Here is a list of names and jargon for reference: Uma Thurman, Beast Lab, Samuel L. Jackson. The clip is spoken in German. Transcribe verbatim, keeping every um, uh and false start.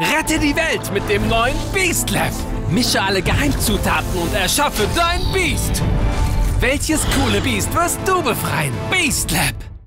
Rette die Welt mit dem neuen Beast Lab. Mische alle Geheimzutaten und erschaffe dein Beast. Welches coole Beast wirst du befreien? Beast Lab.